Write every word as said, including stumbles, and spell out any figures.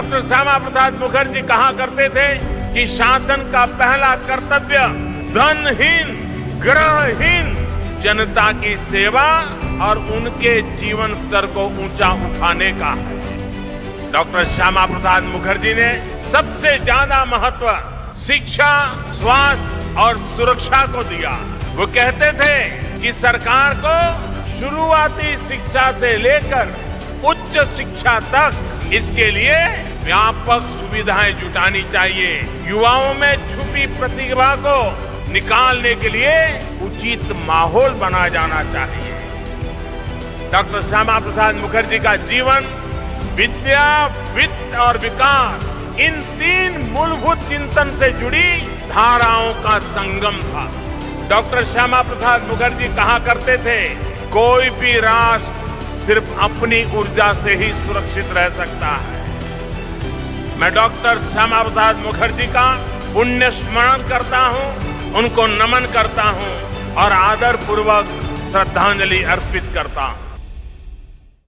Doctor Shyama Prasad Mukherjee कहा करते थे कि शासन का पहला कर्तव्य धनहीन, ग्रहहीन जनता की सेवा और उनके जीवन स्तर को ऊंचा उठाने का है। डॉक्टर श्यामा प्रसाद मुखर्जी ने सबसे ज्यादा महत्व शिक्षा, स्वास्थ्य और सुरक्षा को दिया। वो कहते थे कि सरकार को शुरुआती शिक्षा से लेकर उच्च शिक्षा तक इसके लिए व्यापक सुविधाएं जुटानी चाहिए। युवाओं में छुपी प्रतिभा को निकालने के लिए उचित माहौल बनाया जाना चाहिए। डॉक्टर श्यामा प्रसाद मुखर्जी का जीवन विद्या, वित्त और विकास, इन तीन मूलभूत चिंतन से जुड़ी धाराओं का संगम था। डॉक्टर श्यामा प्रसाद मुखर्जी कहा करते थे, कोई भी राष्ट्र सिर्फ अपनी ऊर्जा से ही सुरक्षित रह सकता है। मैं डॉक्टर श्यामा प्रसाद मुखर्जी का पुण्य स्मरण करता हूं, उनको नमन करता हूं और आदर पूर्वक श्रद्धांजलि अर्पित करता हूं।